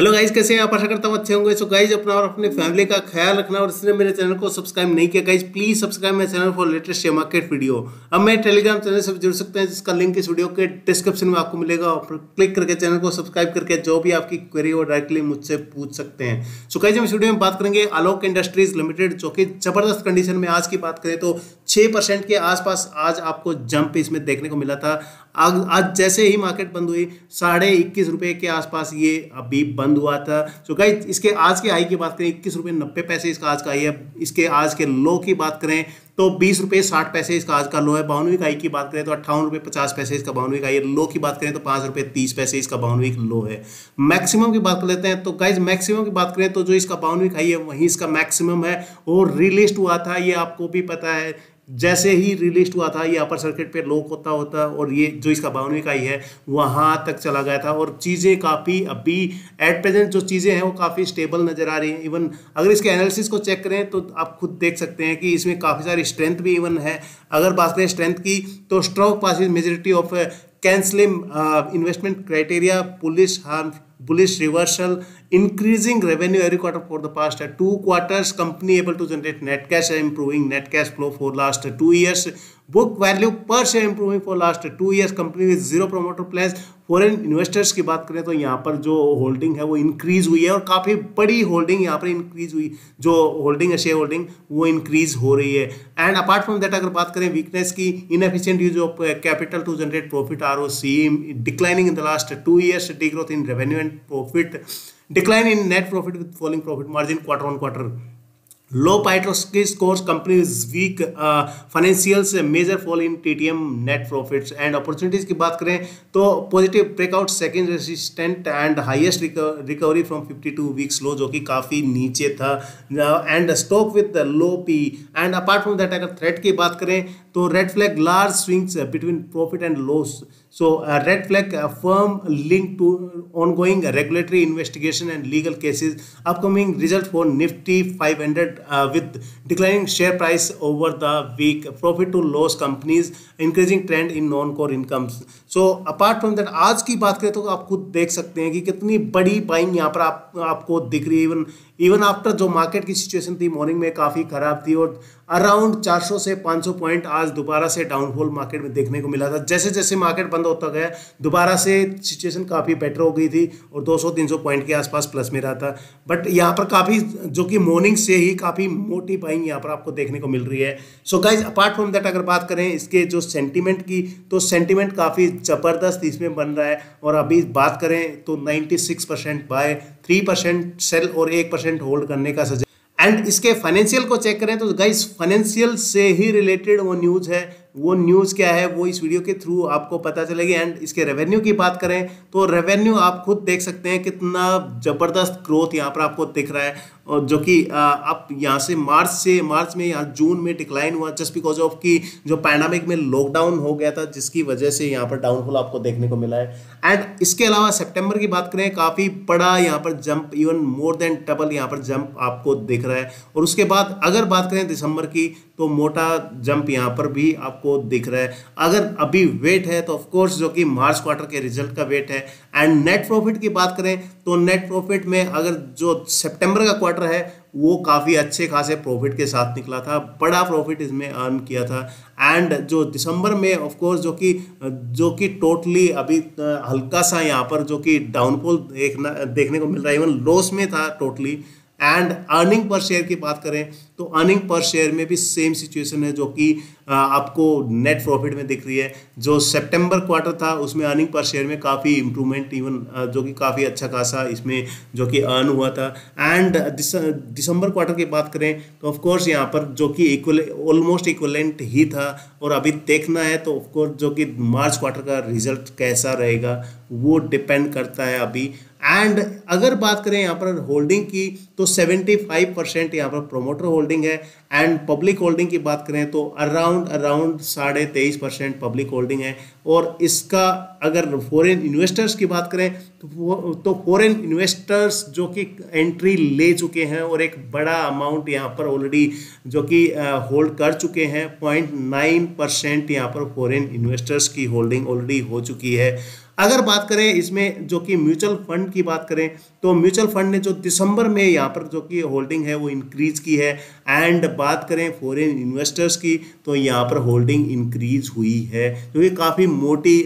Hello guys, कैसे हैं आप? आशा करता हूँ अच्छे होंगे। सो गाइज, अपना और अपने फैमिली का ख्याल रखना, और इसने मेरे चैनल को सब्सक्राइब नहीं किया गाइज, प्लीज सब्सक्राइब मेरे channel for latest share market video. अब मेरे टेलीग्राम चैनल से जुड़ सकते हैं, जिसका लिंक इस वीडियो के डिस्क्रिप्शन में आपको मिलेगा। और क्लिक करके चैनल को सब्सक्राइब करके जो भी आपकी क्वेरी हो डायरेक्टली मुझसे पूछ सकते हैं। सो गाइज, हम इस वीडियो में बात करेंगे आलोक इंडस्ट्रीज लिमिटेड, जो कि जबरदस्त कंडीशन में आज की बात करें तो 6% के आसपास आज आपको जंप इसमें देखने को मिला था। आज जैसे ही मार्केट बंद हुई 21.5 रुपये के आसपास ये अभी बंद हुआ था। सो गाइज, इसके आज के हाई की बात करें 21.90 रुपये इसका आज का हाई है। इसके आज के लो की बात करें तो 20.60 रुपये इसका आज का लो है। 52 का हाई की बात करें तो 58.50 रुपये इसका 52 का हाई है। लो की बात करें तो 5.30 रुपये इसका 52 लो है। मैक्सिमम की बात कर लेते हैं तो गाइज, मैक्सिमम की बात करें तो जो इसका 52 हाई है वहीं इसका मैक्सिमम है, और रिलिस्ट हुआ था, ये आपको भी पता है। जैसे ही रिलीज हुआ था ये अपर सर्किट पे लो होता होता और ये जो इसका 52 का ही है वहाँ तक चला गया था। और चीज़ें काफ़ी अभी एट प्रेजेंट जो चीज़ें हैं वो काफ़ी स्टेबल नज़र आ रही हैं। इवन अगर इसके एनालिसिस को चेक करें तो आप खुद देख सकते हैं कि इसमें काफ़ी सारी स्ट्रेंथ भी इवन है। अगर बात करें स्ट्रेंथ की तो stroke pass majority of cancelling investment criteria, police harm, bullish reversal, increasing revenue every quarter for the past 2 quarters, company able to generate net cash, improving net cash flow for last 2 years, book value per share improving for last 2 years, company with 0 promoter plans, foreign investors की बात करें तो यहाँ पर जो holding है वो increase हुई है, और काफ़ी बड़ी होल्डिंग यहाँ पर इंक्रीज हुई, जो होल्डिंग है शेयर होल्डिंग वो इंक्रीज हो रही है। एंड अपार्ट फ्रॉम दैट, अगर बात करें वीकनेस की, inefficient use of capital to generate profit, ROCE declining in the last 2 years, degrowth in revenue and profit, decline in net profit with falling profit margin quarter on quarter, low Piotroski scores, companies weak financials, major fall in TTM net profits. And opportunities की बात करें तो positive breakout second resistant and highest recovery from 52 weeks low, जो कि काफ़ी नीचे था, and stock with low P. And apart from that, अगर थ्रेड की बात करें तो red flag large swings between profit and loss, so red flag firm link to ongoing regulatory investigation and legal cases, upcoming result for Nifty 500 with declining share price over the week, profit to loss companies, increasing trend in non-core incomes. So apart from that, आज की बात करें तो आप खुद देख सकते हैं कि कितनी बड़ी बाइंग यहाँ पर आपको दिख रही है। इवन आफ्टर जो मार्केट की सिचुएशन थी मॉर्निंग में काफ़ी ख़राब थी, और अराउंड 400 से 500 पॉइंट आज दोबारा से डाउनफॉल मार्केट में देखने को मिला था। जैसे जैसे मार्केट बंद होता गया दोबारा से सिचुएशन काफ़ी बेटर हो गई थी, और 200-300 पॉइंट के आसपास प्लस में रहा था। बट यहाँ पर काफ़ी, जो कि मॉर्निंग से ही काफ़ी मोटी बाइंग यहाँ पर आपको देखने को मिल रही है। So guys, apart from that, अगर बात करें इसके जो सेंटिमेंट की तो सेंटिमेंट काफ़ी ज़बरदस्त इसमें बन रहा है। और अभी बात करें तो 96% बाय, 3% सेल और 1% होल्ड करने का सजेशन। एंड इसके फाइनेंशियल को चेक करें तो गाइस, फाइनेंशियल से ही रिलेटेड वो न्यूज़ है, वो न्यूज़ क्या है वो इस वीडियो के थ्रू आपको पता चलेगी। एंड इसके रेवेन्यू की बात करें तो रेवेन्यू आप खुद देख सकते हैं कितना ज़बरदस्त ग्रोथ यहाँ पर आपको दिख रहा है, और जो कि आप यहाँ से मार्च में यहाँ जून में डिक्लाइन हुआ, जस्ट बिकॉज ऑफ कि जो पैंडमिक में लॉकडाउन हो गया था जिसकी वजह से यहाँ पर डाउनफॉल आपको देखने को मिला है। एंड इसके अलावा सेप्टेम्बर की बात करें काफ़ी बड़ा यहाँ पर jump, even more than double यहाँ पर जंप आपको दिख रहा है। और उसके बाद अगर बात करें दिसंबर की तो मोटा जंप यहाँ पर भी आपको दिख रहा है। अगर अभी वेट है तो ऑफकोर्स जो कि मार्च क्वार्टर के रिजल्ट का वेट है। एंड नेट प्रॉफिट की बात करें तो नेट प्रॉफिट में अगर जो सितंबर का क्वार्टर है वो काफ़ी अच्छे खासे प्रॉफिट के साथ निकला था, बड़ा प्रॉफिट इसमें अर्न किया था। एंड जो दिसंबर में ऑफकोर्स जो कि टोटली अभी हल्का सा यहाँ पर जो कि डाउनफॉल देखने को मिल रहा है, इवन लॉस में था टोटली। एंड अर्निंग पर शेयर की बात करें तो अर्निंग पर शेयर में भी सेम सिचुएशन है, जो कि आपको नेट प्रॉफिट में दिख रही है। जो सितंबर क्वार्टर था उसमें अर्निंग पर शेयर में काफ़ी इम्प्रूवमेंट, इवन जो कि काफ़ी अच्छा खासा इसमें जो कि अर्न हुआ था। एंड दिसंबर क्वार्टर की बात करें तो ऑफकोर्स यहाँ पर जो कि ऑलमोस्ट इक्वलेंट ही था, और अभी देखना है तो ऑफकोर्स जो कि मार्च क्वार्टर का रिजल्ट कैसा रहेगा वो डिपेंड करता है अभी। एंड अगर बात करें यहाँ पर होल्डिंग की तो 75% यहाँ पर प्रोमोटर होल्डिंग है। एंड पब्लिक होल्डिंग की बात करें तो अराउंड 23.5% पब्लिक होल्डिंग है। और इसका अगर फॉरेन इन्वेस्टर्स की बात करें तो फॉरेन इन्वेस्टर्स जो कि एंट्री ले चुके हैं और एक बड़ा अमाउंट यहाँ पर ऑलरेडी जो कि होल्ड कर चुके हैं। 0.9% यहाँ पर फॉरेन इन्वेस्टर्स की होल्डिंग ऑलरेडी हो चुकी है। अगर बात करें इसमें जो कि म्यूचुअल फंड की बात करें तो म्यूचुअल फंड ने जो दिसंबर में यहाँ पर जो कि होल्डिंग है वो इंक्रीज की है। एंड बात करें फॉरेन इन्वेस्टर्स की तो यहाँ पर होल्डिंग इंक्रीज हुई है, जो कि काफ़ी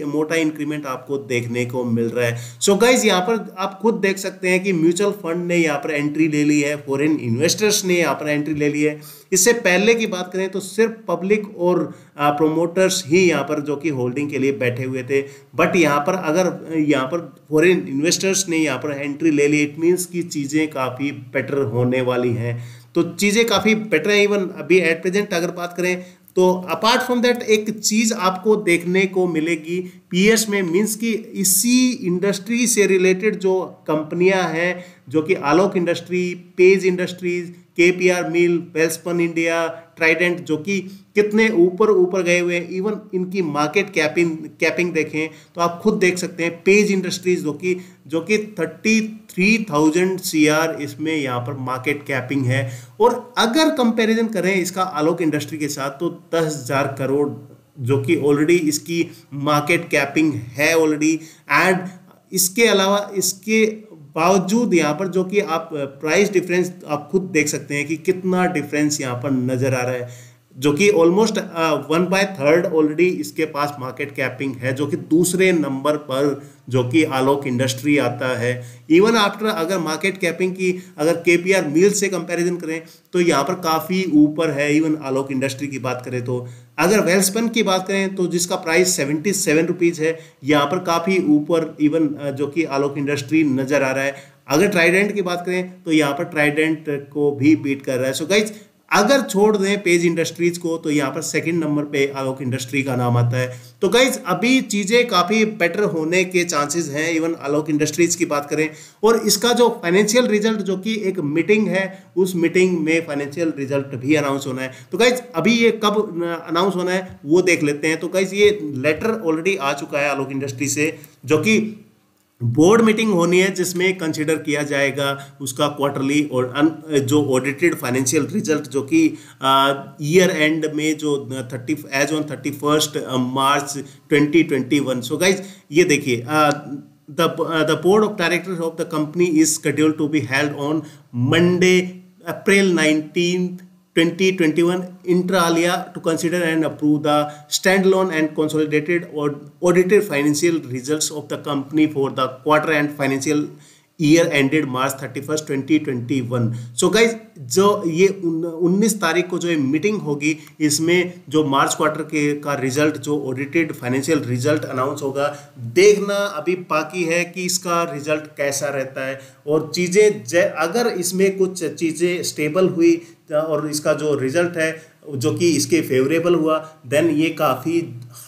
मोटा इंक्रीमेंट आपको देखने को मिल रहा है। सो गाइज यहाँ पर आप खुद देख सकते हैं कि म्यूचुअल फंड ने यहाँ पर एंट्री ले ली है, फॉरेन इन्वेस्टर्स ने यहाँ पर एंट्री ले ली है। इससे पहले की बात करें तो सिर्फ पब्लिक और प्रोमोटर्स ही यहाँ पर जो कि होल्डिंग के लिए बैठे हुए थे, बट यहाँ पर अगर यहाँ पर फॉरेन इन्वेस्टर्स ने यहाँ पर एंट्री ले ली, इट मीन्स कि चीज़ें काफ़ी बेटर होने वाली हैं। तो चीज़ें काफ़ी बेटर हैं इवन अभी एट प्रेजेंट। अगर बात करें तो अपार्ट फ्रॉम दैट एक चीज़ आपको देखने को मिलेगी पीएस में, मीन्स कि इसी इंडस्ट्री से रिलेटेड जो कंपनियां हैं जो कि Alok industry, page industries, KPR मिल, वेल्सपन इंडिया, ट्राइडेंट, जो कि कितने ऊपर गए हुए हैं। इवन इनकी मार्केट कैपिंग देखें तो आप खुद देख सकते हैं। पेज इंडस्ट्रीज जो कि 33,000 CR इसमें यहाँ पर मार्केट कैपिंग है, और अगर कंपैरिजन करें इसका आलोक इंडस्ट्री के साथ तो 10,000 करोड़ जो कि ऑलरेडी इसकी मार्केट कैपिंग है ऑलरेडी। एंड इसके अलावा इसके बावजूद यहाँ पर जो कि आप प्राइस डिफरेंस आप खुद देख सकते हैं कि कितना डिफरेंस यहाँ पर नज़र आ रहा है, जो कि ऑलमोस्ट 1/3 ऑलरेडी इसके पास मार्केट कैपिंग है, जो कि दूसरे नंबर पर जो कि आलोक इंडस्ट्री आता है। इवन आफ्टर अगर मार्केट कैपिंग की अगर केपीआर मिल से कंपैरिजन करें तो यहाँ पर काफ़ी ऊपर है इवन आलोक इंडस्ट्री की बात करें तो। अगर वेल्सपन की बात करें तो जिसका प्राइस 77 रुपीज़ है, यहाँ पर काफ़ी ऊपर इवन जो कि आलोक इंडस्ट्री नज़र आ रहा है। अगर ट्राइडेंट की बात करें तो यहाँ पर ट्राइडेंट को भी बीट कर रहा है। सो गाइज अगर छोड़ दें पेज इंडस्ट्रीज को तो यहाँ पर सेकंड नंबर पे आलोक इंडस्ट्री का नाम आता है। तो गाइज अभी चीज़ें काफ़ी बेटर होने के चांसेस हैं इवन आलोक इंडस्ट्रीज की बात करें। और इसका जो फाइनेंशियल रिजल्ट जो कि एक मीटिंग है, उस मीटिंग में फाइनेंशियल रिजल्ट भी अनाउंस होना है। तो गाइज अभी ये कब अनाउंस होना है वो देख लेते हैं। तो गाइज ये लेटर ऑलरेडी आ चुका है आलोक इंडस्ट्री से, जो कि बोर्ड मीटिंग होनी है जिसमें कंसिडर किया जाएगा उसका क्वार्टरली और जो ऑडिटेड फाइनेंशियल रिजल्ट जो कि ईयर एंड में जो 31 मार्च 2021। सो गाइज ये देखिए the board of directors of the company is scheduled to be held on Monday April 19, 2021 inter alia to consider and approve the standalone and consolidated or audited financial results of the company for the quarter and financial year ended March 31, 2021। So guys जो ये 19 तारीख को जो ये meeting होगी, इसमें जो March quarter का रिजल्ट जो ऑडिटेड फाइनेंशियल रिजल्ट अनाउंस होगा, देखना अभी बाकी है कि इसका रिजल्ट कैसा रहता है। और चीज़ें अगर इसमें कुछ चीज़ें स्टेबल हुई और इसका जो रिजल्ट है जो कि इसके फेवरेबल हुआ, देन ये काफ़ी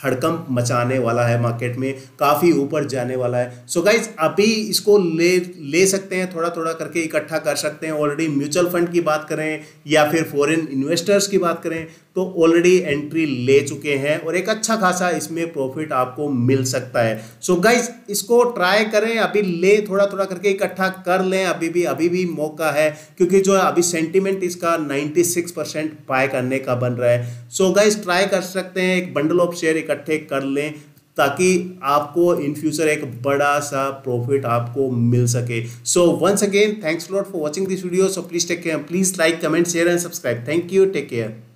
हड़कंप मचाने वाला है, मार्केट में काफ़ी ऊपर जाने वाला है। सो गाइज अभी इसको ले सकते हैं, थोड़ा थोड़ा करके इकट्ठा कर सकते हैं। ऑलरेडी म्यूचुअल फंड की बात करें या फिर फॉरेन इन्वेस्टर्स की बात करें तो ऑलरेडी एंट्री ले चुके हैं और एक अच्छा खासा इसमें प्रॉफिट आपको मिल सकता है। सो गाइज इसको ट्राई करें, अभी थोड़ा थोड़ा करके इकट्ठा कर लें, अभी भी मौका है, क्योंकि जो अभी सेंटिमेंट इसका 96% बाय करने का बन रहा है। सो गाइज ट्राई कर सकते हैं, एक बंडल ऑफ शेयर इकट्ठे कर लें ताकि आपको इन फ्यूचर एक बड़ा सा प्रॉफिट आपको मिल सके। So once again thanks lot for watching this video. So please take care, please like, comment, share and subscribe. Thank you, take care.